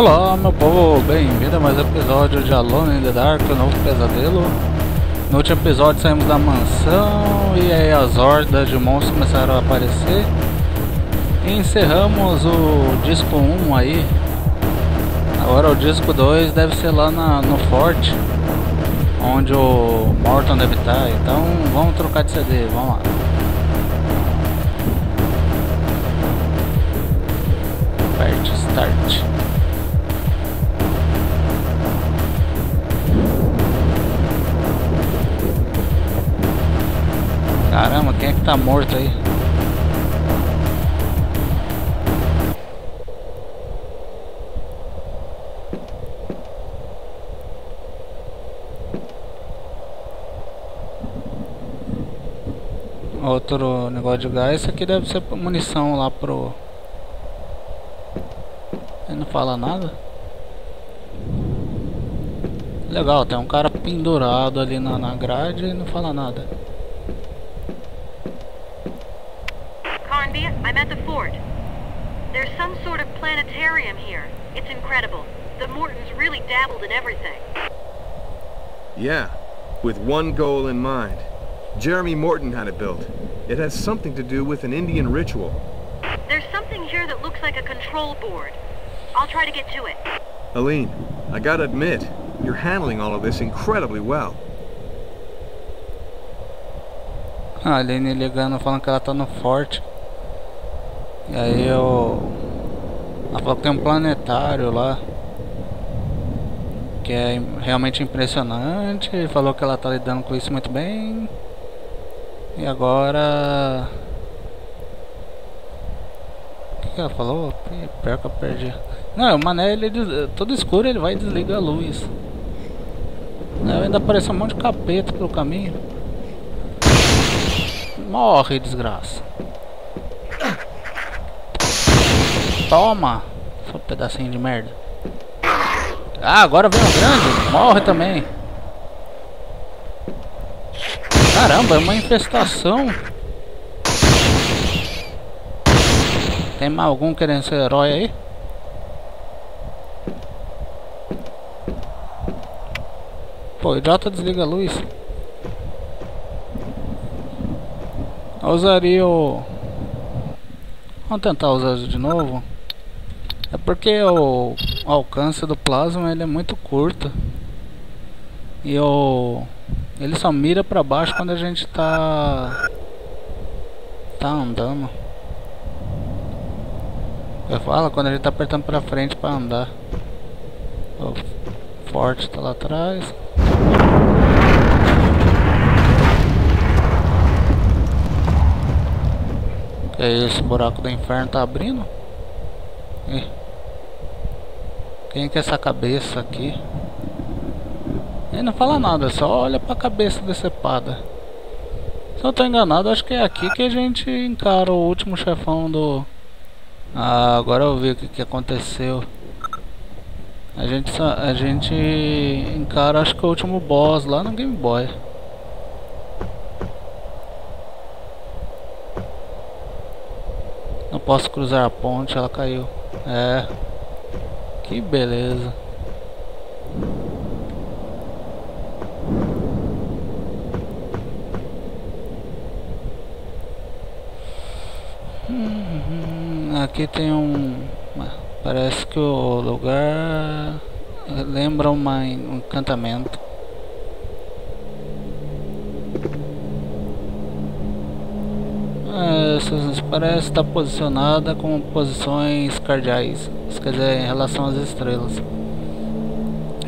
Olá meu povo, bem-vindo a mais um episódio de Alone in the Dark, o novo pesadelo. No último episódio saímos da mansão e aí as hordas de monstros começaram a aparecer. E encerramos o disco 1 aí. Agora o disco 2 deve ser lá no forte, onde o Morton deve estar, então vamos trocar de CD, vamos lá. Aperte Start. Caramba, quem é que tá morto aí? Outro negócio de gás, isso aqui deve ser munição lá pro... Ele não fala nada? Legal, tem um cara pendurado ali na grade e não fala nada. Carnby, I'm at the fort. There's some sort of planetarium here. It's incredible. The Mortons really dabbled in everything. Yeah, with one goal in mind. Jeremy Morton had it built. It has something to do with an Indian ritual. There's something here that looks like a control board. I'll try to get to it. Aline, I gotta admit, you're handling all of this incredibly well. A Aline ligando, falando que ela tá no forte. E aí ela falou que tem um planetário lá, que é realmente impressionante. Falou que ela tá lidando com isso muito bem. E agora... O que ela falou? Pior que eu perdi. Não, o Mané, ele todo escuro ele vai e desliga a luz. Ainda apareceu um monte de capeta pelo caminho. Morre, desgraça. Toma, só um pedacinho de merda. Ah, agora vem o grande. Morre também. Caramba, é uma infestação. Tem mais algum querendo ser herói aí? Pô, idiota, desliga a luz. Eu usaria o... Vamos tentar usar de novo. É porque o alcance do plasma ele é muito curto. E ele só mira pra baixo quando a gente tá andando. Eu falo quando a gente tá apertando pra frente pra andar. O forte tá lá atrás. Esse buraco do inferno tá abrindo? Ih. Quem que é essa cabeça aqui? Ele não fala nada, só olha pra cabeça decepada. Se eu tô enganado, acho que é aqui que a gente encara o último chefão do... Ah, agora eu vi o que aconteceu. A gente encara, acho que é o último boss lá no Game Boy. Não posso cruzar a ponte, ela caiu. É. Que beleza. Aqui tem um... Parece que o lugar... Lembra um encantamento. Parece estar posicionada com posições cardeais, isso quer dizer, em relação às estrelas.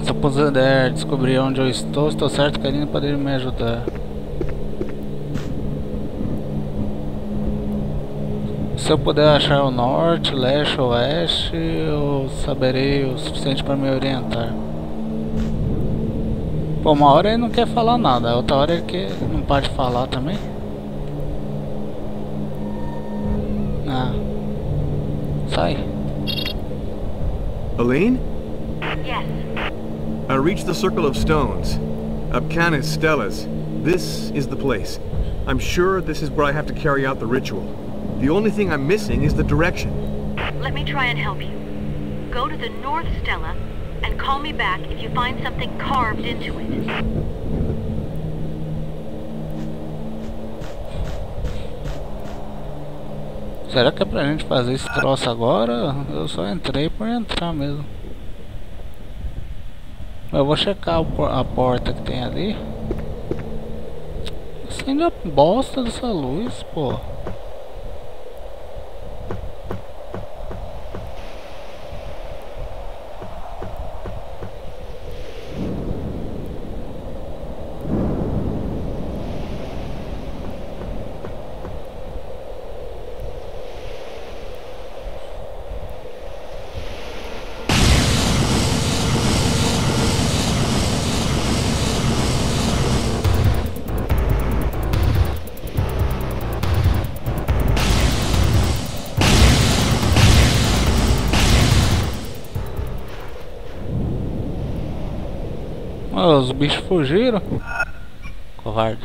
Se eu puder descobrir onde eu estou, estou certo que a Aline poderia me ajudar. Se eu puder achar o norte, leste ou oeste, eu saberei o suficiente para me orientar. Pô, uma hora ele não quer falar nada, outra hora ele que não pode falar também. Sai. Aline? Yes. I reached the circle of stones. Up can is Stella's. This is the place. I'm sure this is where I have to carry out the ritual. The only thing I'm missing is the direction. Let me try and help you. go to the north, Stella, and call me back if you find something carved into it. Será que é pra gente fazer esse troço agora? Eu só entrei por entrar mesmo. Eu vou checar a porta que tem ali. Acende a bosta dessa luz, pô. Os bichos fugiram. Covarde.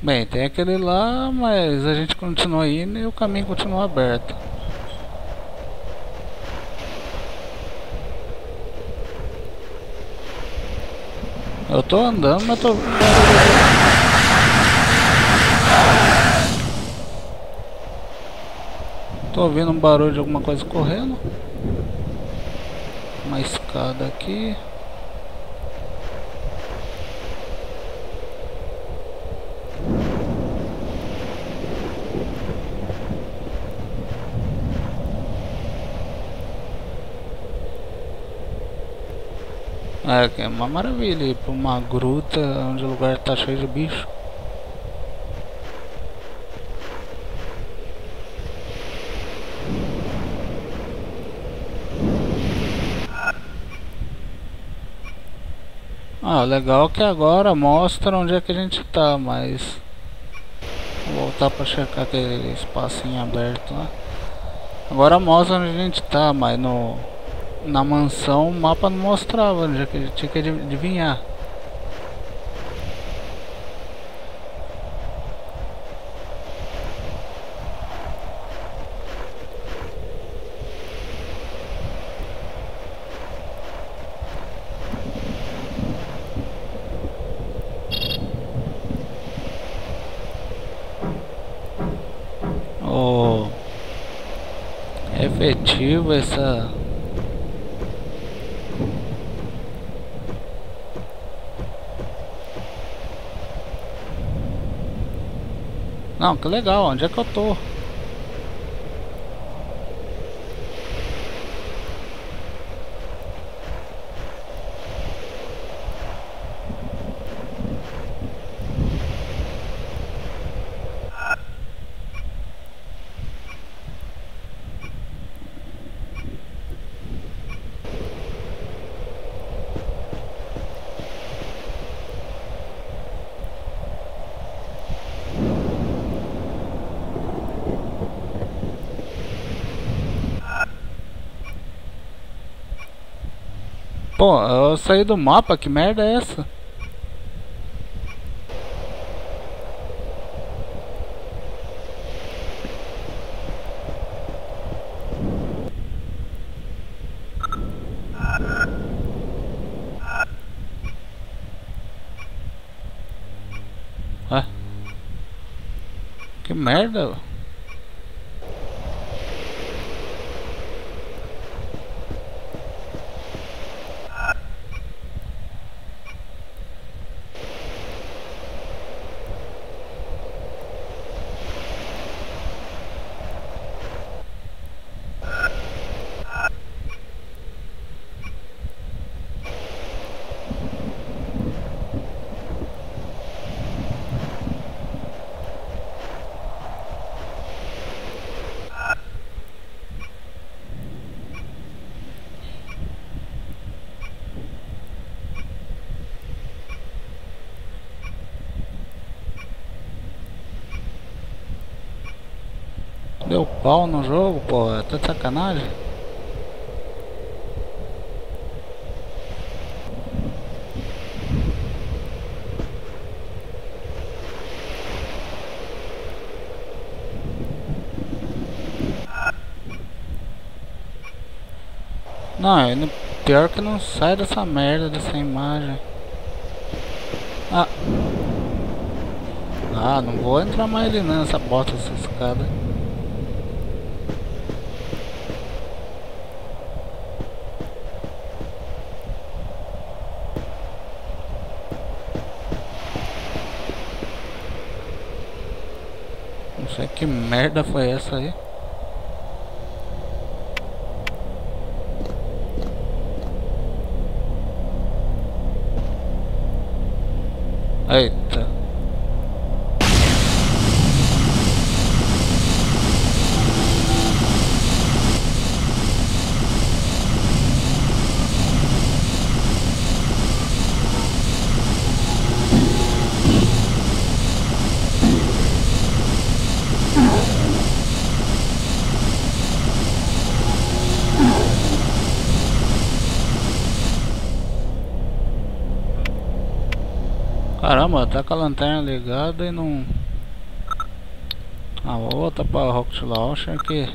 Bem, tem aquele lá, mas a gente continua indo e o caminho continua aberto. Eu tô andando, mas tô... tô ouvindo um barulho de alguma coisa correndo. Uma escada aqui. É uma maravilha ir pra uma gruta onde o lugar tá cheio de bicho. Ah, legal que agora mostra onde é que a gente tá, mas... vou voltar pra checar aquele espacinho aberto lá. Agora mostra onde a gente tá, mas no... na mansão o mapa não mostrava, onde é que a gente tinha que adivinhar. Efetiva essa não, que legal, onde é que eu tô? Pô, eu saí do mapa, que merda é essa? Ué? Que merda? Deu pau no jogo, pô, tá de sacanagem. Não, pior que não sai dessa merda, dessa imagem. Ah. Ah, não vou entrar mais ali nessa bota, essa escada. Não sei que merda foi essa aí. Eita. Caramba, tá com a lanterna ligada e não... Ah, vou voltar pra Rocket Launcher aqui.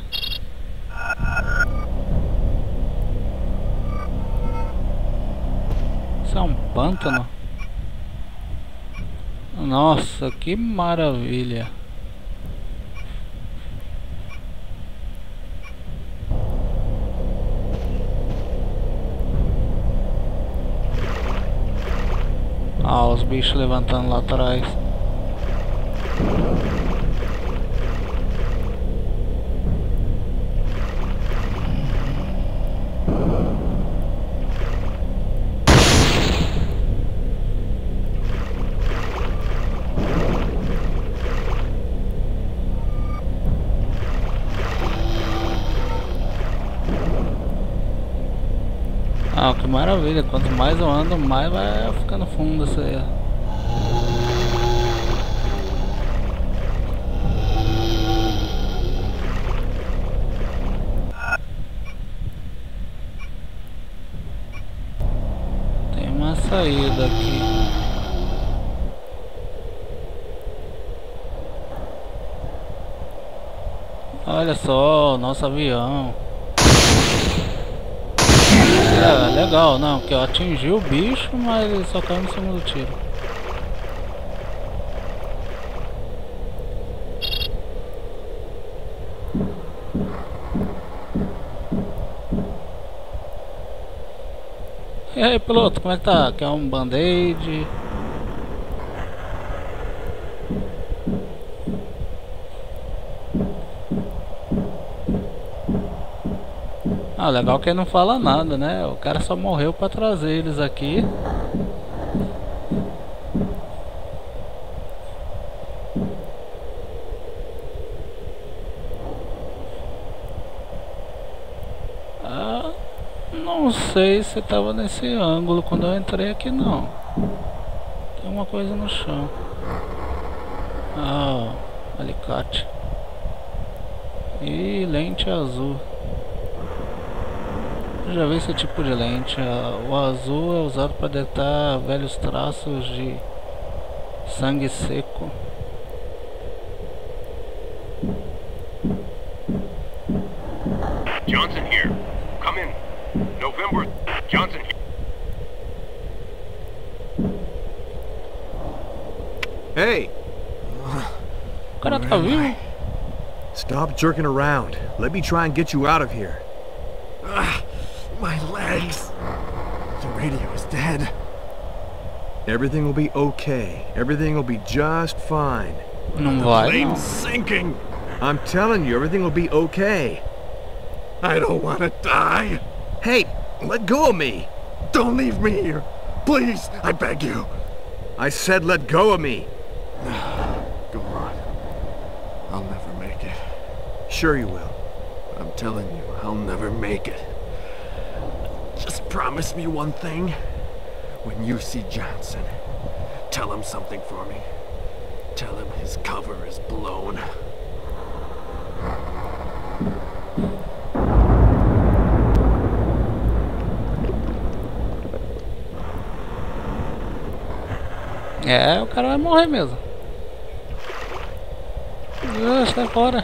Isso é um pântano? Nossa, que maravilha. Ah, os bichos levantando lá atrás. Ah, que maravilha, quanto mais eu ando, mais vai ficando fundo isso aí. Tem uma saída aqui. Olha só, nosso avião. É, legal, não, porque eu atingi o bicho, mas ele só caiu no segundo tiro. E aí, piloto, como é que tá? Quer um band-aid? Ah, legal que ele não fala nada, né? O cara só morreu pra trazer eles aqui. Ah, não sei se tava nesse ângulo quando eu entrei aqui, não. Tem uma coisa no chão. Ah, alicate. E lente azul. Já vi esse tipo de lente. O azul é usado para detectar velhos traços de sangue seco. Johnson here. Come in. November. Johnson here. Hey. O cara tá vivo. Stop jerking around. Let me try and get you out of here. My legs! The radio is dead. Everything will be okay. Everything will be just fine. No, the plane's sinking. I'm telling you, everything will be okay. I don't want to die. Hey, let go of me. Don't leave me here. Please, I beg you. I said let go of me. Go on. I'll never make it. Sure you will. I'm telling you, I'll never make it. Just promise me one thing. When you see Johnson, tell him something for me. Tell him his cover is blown. É, o cara vai morrer mesmo. Sai fora.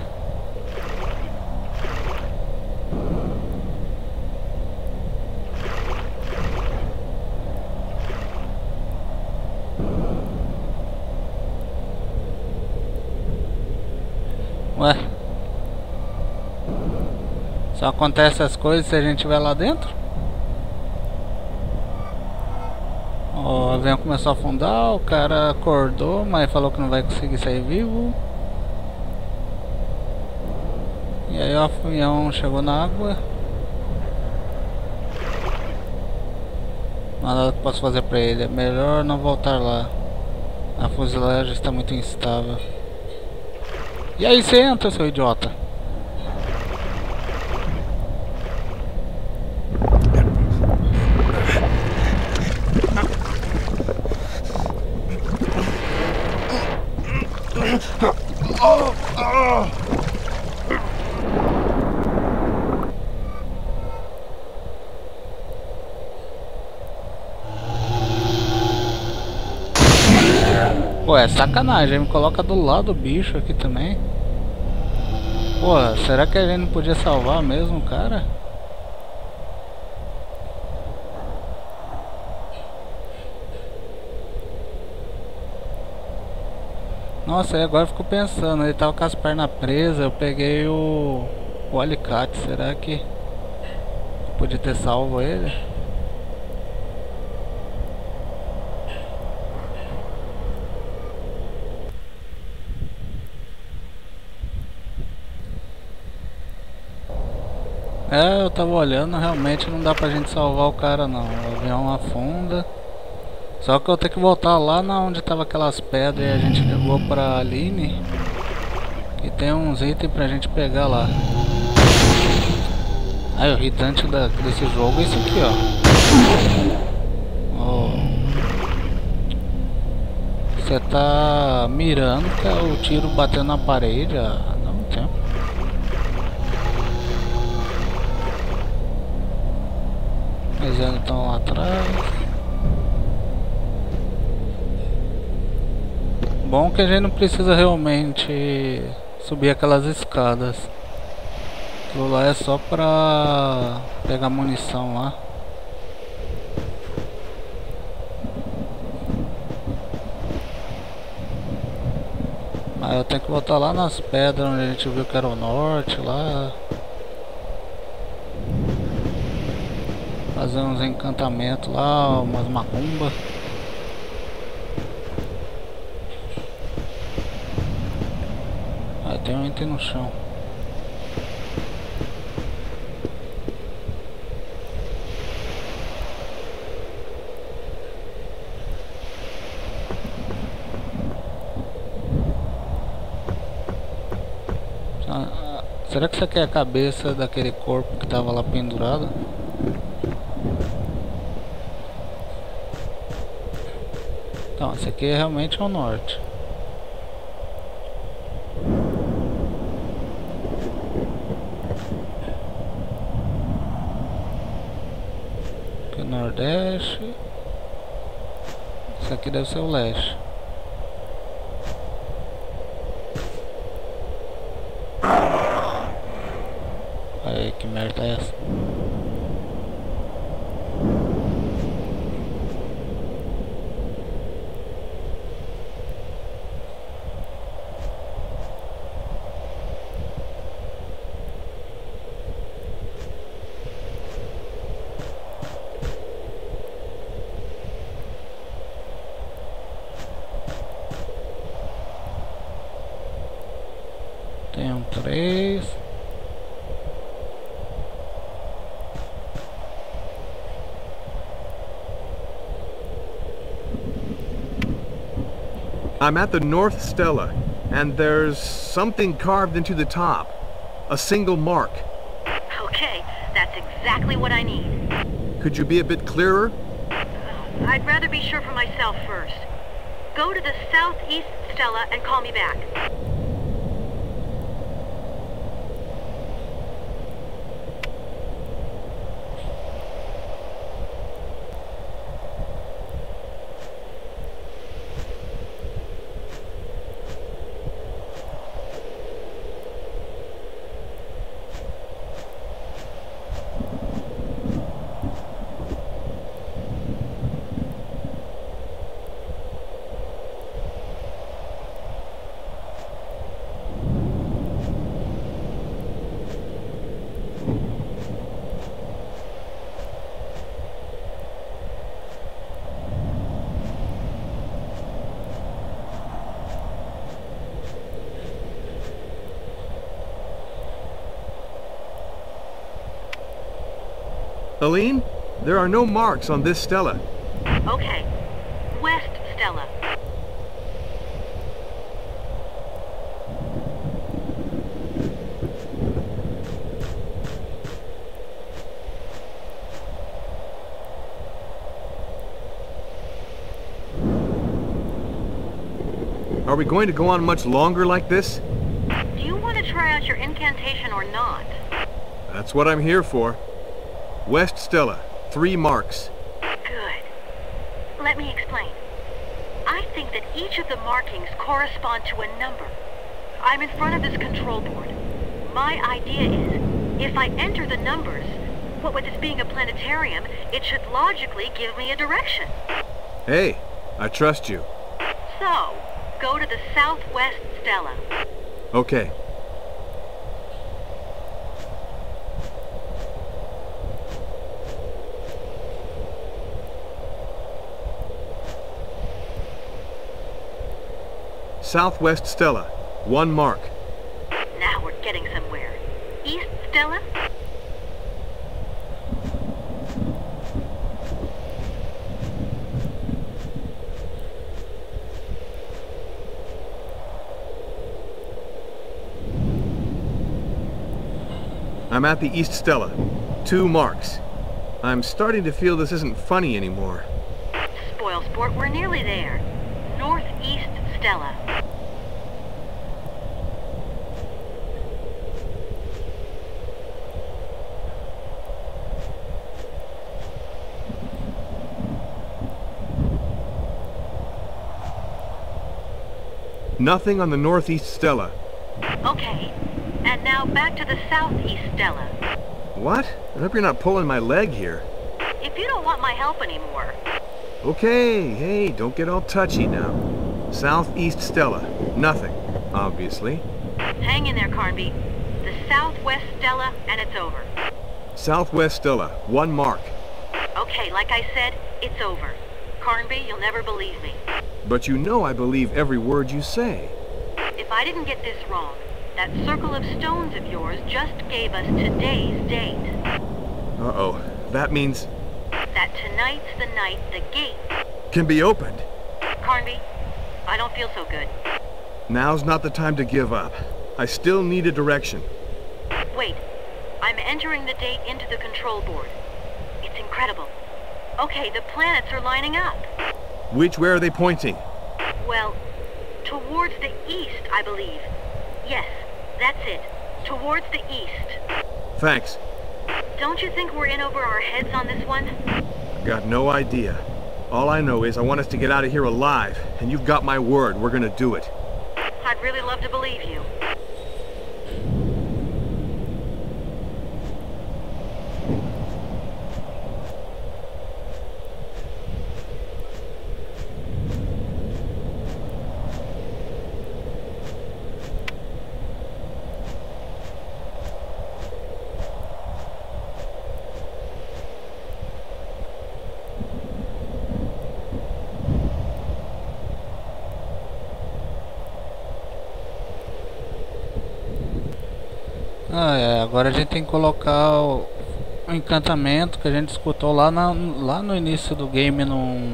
Ué? Só acontece as coisas se a gente vai lá dentro? O avião começou a afundar, o cara acordou, mas falou que não vai conseguir sair vivo. E aí o avião chegou na água. Mas nada que posso fazer pra ele, é melhor não voltar lá. A fuselagem está muito instável. E aí você entra, seu idiota. Pô, é sacanagem, me coloca do lado do bicho aqui também. Pô, será que a gente não podia salvar mesmo o cara? Nossa, aí agora eu fico pensando, ele tava com as pernas presas, eu peguei o alicate, será que podia ter salvo ele? É, eu tava olhando, realmente não dá pra gente salvar o cara não, o avião afunda. Só que eu tenho que voltar lá na onde tava aquelas pedras e a gente levou pra Aline. E tem uns itens pra gente pegar lá. Ah, o irritante desse jogo é isso aqui, ó. Oh. Você tá mirando, tá o tiro batendo na parede, ó. Eles ainda estão lá atrás. Bom que a gente não precisa realmente subir aquelas escadas. Aquilo lá é só pra pegar munição lá. Mas eu tenho que voltar lá nas pedras onde a gente viu que era o norte lá. Fazer uns encantamentos lá, umas macumbas. Ah, tem um item no chão. Será que isso aqui é a cabeça daquele corpo que tava lá pendurado? Então, esse aqui realmente é o norte. Aqui é o nordeste. Isso aqui deve ser o leste. Aí, que merda é essa? I'm at the North Stella, and there's something carved into the top. A single mark. Okay, that's exactly what I need. Could you be a bit clearer? I'd rather be sure for myself first. Go to the Southeast Stella and call me back. Aline, there are no marks on this Stella. Okay. West Stella. Are we going to go on much longer like this? Do you want to try out your incantation or not? That's what I'm here for. West Stella, 3 marks. Good. Let me explain. I think that each of the markings correspond to a number. I'm in front of this control board. My idea is, if I enter the numbers, what with this being a planetarium, it should logically give me a direction. Hey, I trust you. So, go to the southwest Stella. Okay. Southwest Stella, 1 mark. Now we're getting somewhere. East Stella? I'm at the East Stella. 2 marks. I'm starting to feel this isn't funny anymore. Spoil sport, we're nearly there. Northeast Stella. Nothing on the northeast Stella. Okay. And now back to the southeast Stella. What? I hope you're not pulling my leg here. If you don't want my help anymore. Okay, hey, don't get all touchy now. Southeast Stella. Nothing, obviously. Hang in there, Carnby. The southwest Stella, and it's over. Southwest Stella, 1 mark. Okay, like I said, it's over. Carnby, you'll never believe me. But you know I believe every word you say. If I didn't get this wrong, that circle of stones of yours just gave us today's date. Uh-oh. That means... that tonight's the night the gate... can be opened. Carnby, I don't feel so good. Now's not the time to give up. I still need a direction. Wait. I'm entering the date into the control board. It's incredible. Okay, the planets are lining up. Which way are they pointing? Well, towards the east, I believe. Yes, that's it. Towards the east. Thanks. Don't you think we're in over our heads on this one? I've got no idea. All I know is I want us to get out of here alive, and you've got my word, we're gonna do it. I'd really love to believe you. Ah, é, agora a gente tem que colocar o encantamento que a gente escutou lá no início do game num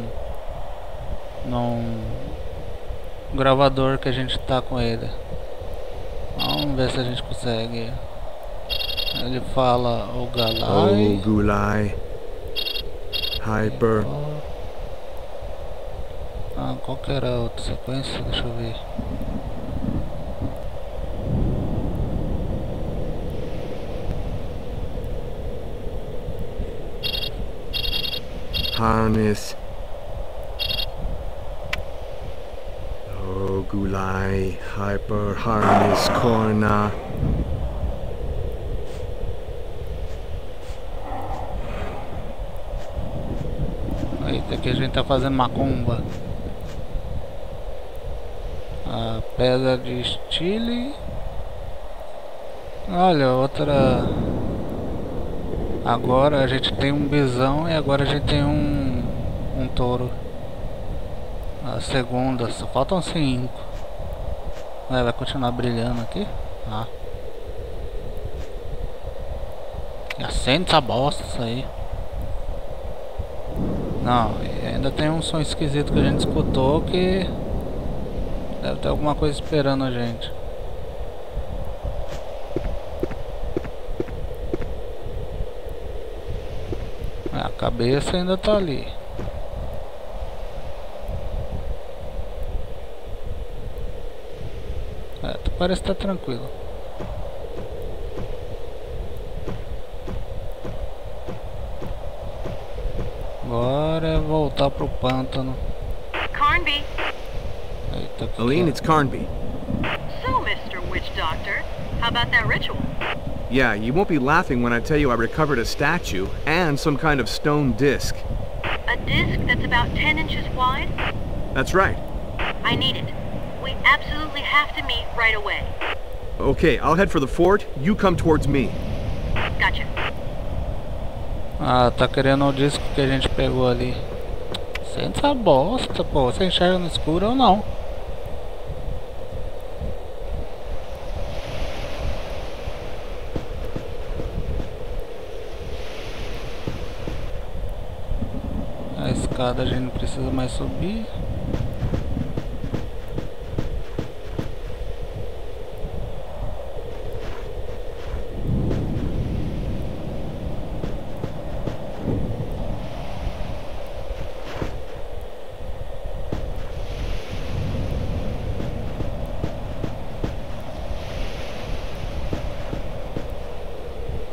gravador que a gente tá com ele. Vamos ver se a gente consegue. Ele fala o Galai. O Gulai Hyper. Ah, qual que era a outra sequência? Deixa eu ver. Harness Oh Gulai Hyper Harness Corna Eita, aqui a gente tá fazendo macumba. A pedra de estile. Olha, outra. Agora a gente tem um bisão e agora a gente tem um touro. A segunda, só faltam 5. Vai continuar brilhando aqui? Ah. Acende essa bosta, isso aí. Não, ainda tem um som esquisito que a gente escutou que... deve ter alguma coisa esperando a gente. A cabeça ainda tá ali. É, tu parece estar tranquilo. Agora é voltar pro pântano. Carnby. Eita, Aline, it's Carnby. So, Mr. Witch Doctor, how about that ritual? Yeah, you won't be laughing when I tell you I recovered a statue and some kind of stone disc. A disc that's about 10 inches wide? That's right. I need it. We absolutely have to meet right away. Okay, I'll head for the fort. You come towards me. Gotcha. Ah, tá querendo o disco que a gente pegou ali. Senta essa bosta, pô. Você enxerga no escuro ou não? A gente não precisa mais subir.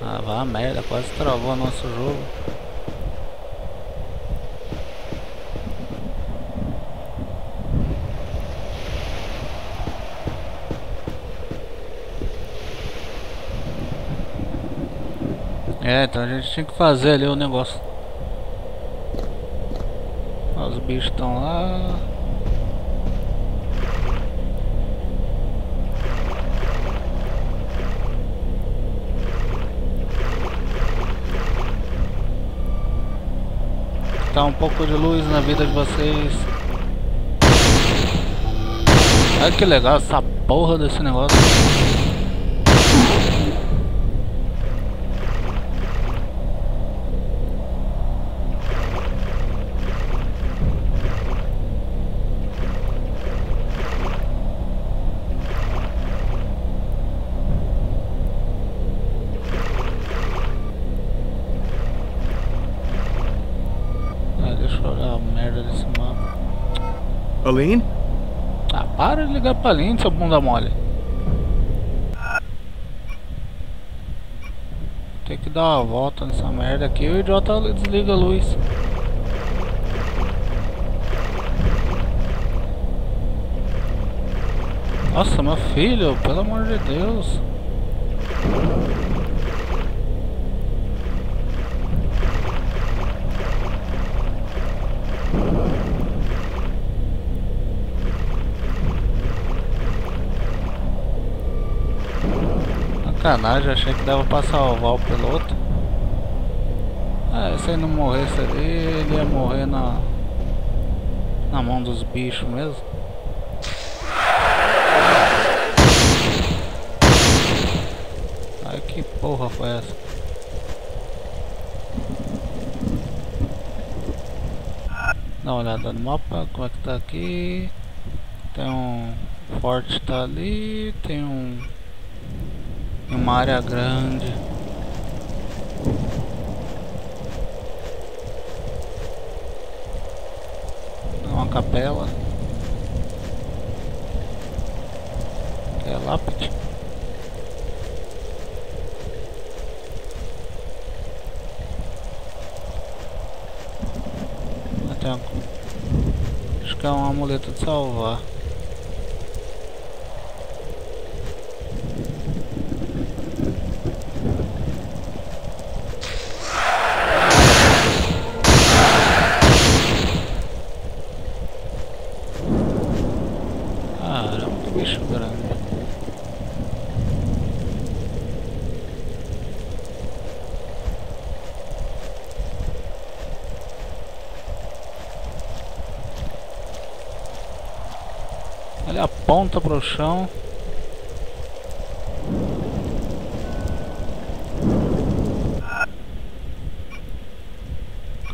Ah, vá merda, quase travou nosso jogo. É, então a gente tinha que fazer ali o negócio. Os bichos estão lá. Tá um pouco de luz na vida de vocês. Olha que legal essa porra desse negócio. Aline? Ah, para de ligar pra Aline, seu bunda mole. Tem que dar uma volta nessa merda aqui e o idiota desliga a luz. Nossa, meu filho, pelo amor de Deus. Sacanagem, achei que dava pra salvar o piloto. Ah, se ele não morresse ali, ele ia morrer na mão dos bichos mesmo. Ai, que porra foi essa? Dá uma olhada no mapa, como é que tá aqui. Tem um forte, tá ali, tem um... uma área grande. Uma capela. É lápide. Até uma... acho que é um amuleto de salvar. Olha a ponta pro chão.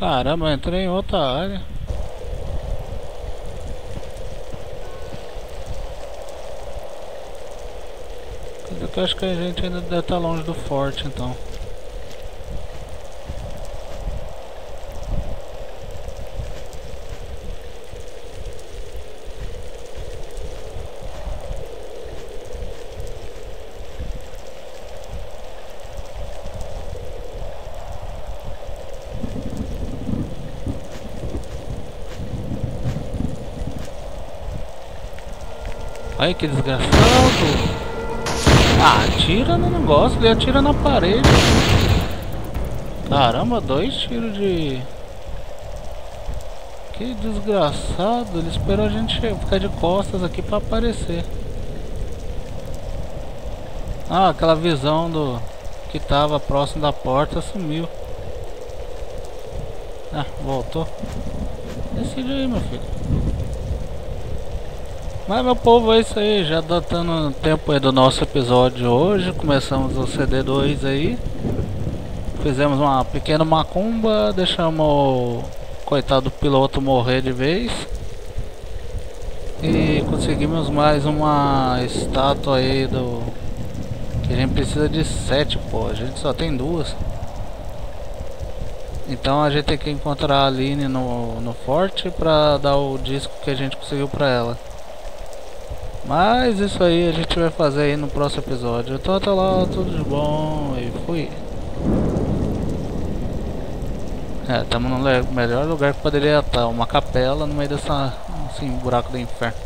Caramba, eu entrei em outra área. Eu acho que a gente ainda deve estar longe do forte, então. Ai, que desgraçado! Ah, atira no negócio, ele atira na parede. Caramba, 2 tiros de... Que desgraçado, ele esperou a gente ficar de costas aqui pra aparecer. Ah, aquela visão do... que tava próximo da porta sumiu. Ah, voltou. Decide aí, meu filho. Mas, meu povo, é isso aí, já datando o tempo aí do nosso episódio de hoje, começamos o CD2 aí, fizemos uma pequena macumba, deixamos o coitado do piloto morrer de vez, e conseguimos mais uma estátua aí do... que a gente precisa de 7, pô, a gente só tem 2. Então a gente tem que encontrar a Aline no forte pra dar o disco que a gente conseguiu pra ela. Mas isso aí a gente vai fazer aí no próximo episódio. Então até lá, tudo de bom e fui. É, estamos no melhor lugar que poderia estar. Uma capela no meio dessa... assim, buraco do inferno.